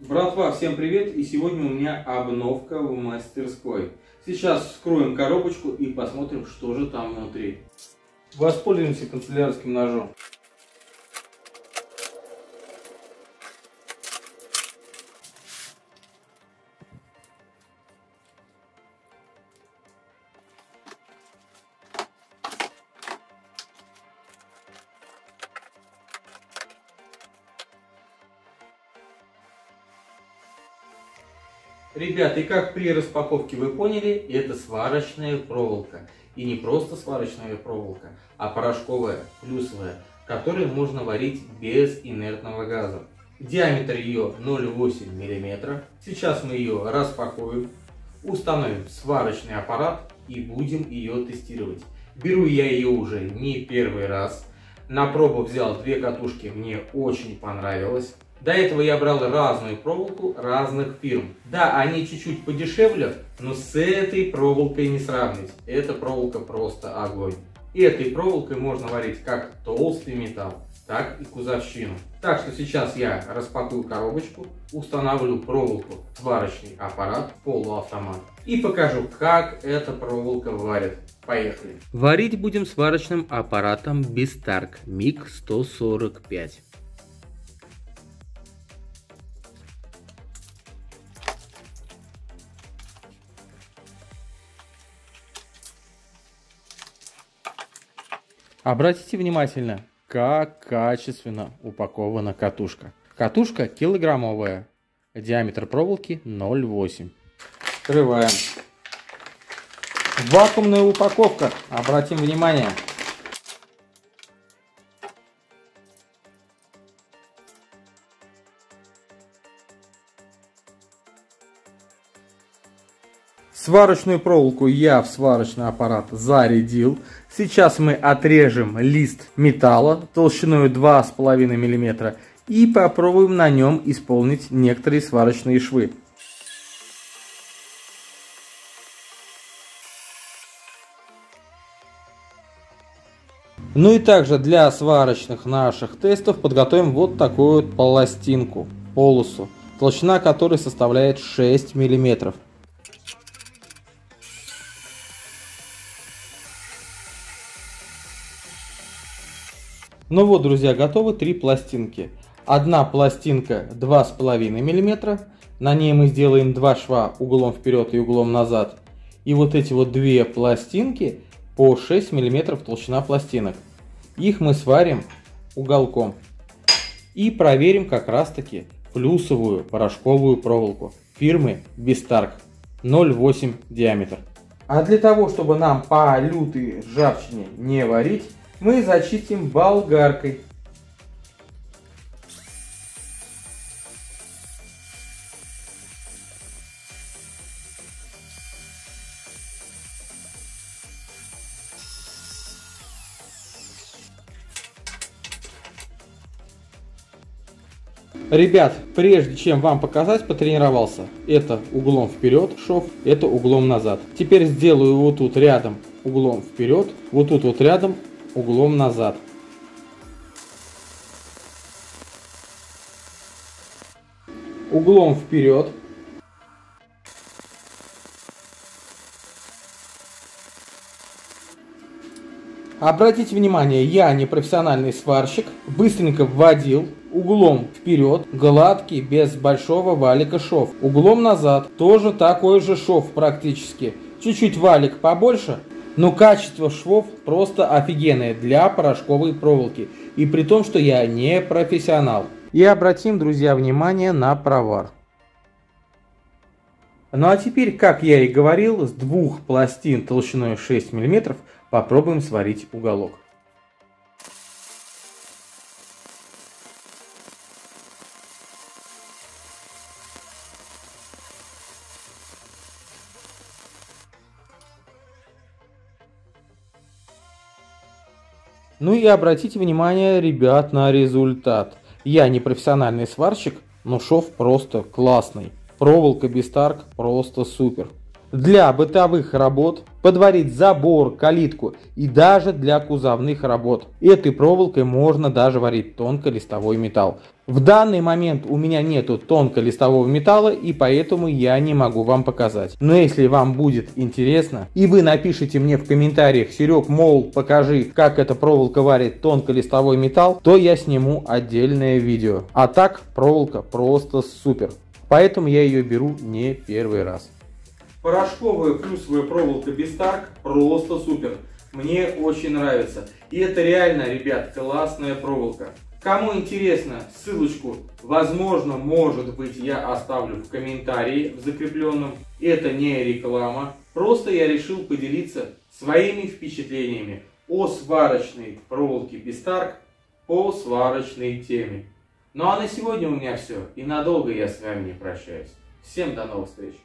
Братва, всем привет! И сегодня у меня обновка в мастерской. Сейчас вскроем коробочку и посмотрим, что же там внутри. Воспользуемся канцелярским ножом. Ребята, и как при распаковке вы поняли, это сварочная проволока. И не просто сварочная проволока, а порошковая, плюсовая, которую можно варить без инертного газа. Диаметр ее 0,8 мм. Сейчас мы ее распакуем, установим сварочный аппарат и будем ее тестировать. Беру я ее уже не первый раз. На пробу взял 2 катушки, мне очень понравилось. До этого я брал разную проволоку разных фирм. Да, они чуть-чуть подешевле, но с этой проволокой не сравнить. Эта проволока просто огонь. И этой проволокой можно варить как толстый металл, так и кузовщину. Так что сейчас я распакую коробочку, устанавливаю проволоку в сварочный аппарат, полуавтомат. И покажу, как эта проволока варит. Поехали. Варить будем сварочным аппаратом Bestarc MiG-145. Обратите внимательно, как качественно упакована катушка. Катушка килограммовая, диаметр проволоки 0,8. Открываем. Вакуумная упаковка, обратим внимание. Сварочную проволоку я в сварочный аппарат зарядил. Сейчас мы отрежем лист металла толщиной 2,5 мм и попробуем на нем исполнить некоторые сварочные швы. Ну и также для сварочных наших тестов подготовим вот такую вот пластинку, полосу, толщина которой составляет 6 мм. Ну вот, друзья, готовы 3 пластинки. Одна пластинка 2,5 мм. На ней мы сделаем 2 шва углом вперед и углом назад. И вот эти вот 2 пластинки по 6 мм толщина пластинок. Их мы сварим уголком. И проверим как раз таки плюсовую порошковую проволоку фирмы Bestarc 0,8 диаметр. А для того, чтобы нам по лютой ржавчине не варить, мы зачистим болгаркой. Ребят, прежде чем вам показать, потренировался. Это углом вперед шов, это углом назад. Теперь сделаю вот тут рядом углом вперед, вот тут вот рядом углом назад. Углом вперед. Обратите внимание, я не профессиональный сварщик. Быстренько вводил. Углом вперед. Гладкий, без большого валика шов. Углом назад. Тоже такой же шов практически. Чуть-чуть валик побольше. Но качество швов просто офигенное для порошковой проволоки. И при том, что я не профессионал. И обратим, друзья, внимание на провар. Ну а теперь, как я и говорил, с 2 пластин толщиной 6 мм попробуем сварить уголок. Ну и обратите внимание, ребят, на результат. Я не профессиональный сварщик, но шов просто классный. Проволока Bestarc просто супер. Для бытовых работ подварить забор, калитку и даже для кузовных работ. Этой проволокой можно даже варить тонколистовой металл. В данный момент у меня нету тонколистового металла, и поэтому я не могу вам показать. Но если вам будет интересно и вы напишите мне в комментариях: Серег, мол, покажи, как эта проволока варит тонколистовой металл, то я сниму отдельное видео. А так проволока просто супер. Поэтому я ее беру не первый раз. Порошковая плюсовая проволока Bestarc просто супер. Мне очень нравится. И это реально, ребят, классная проволока. Кому интересно, ссылочку, возможно, может быть, я оставлю в комментарии в закрепленном. Это не реклама. Просто я решил поделиться своими впечатлениями о сварочной проволоке Bestarc по сварочной теме. Ну а на сегодня у меня все. И надолго я с вами не прощаюсь. Всем до новых встреч!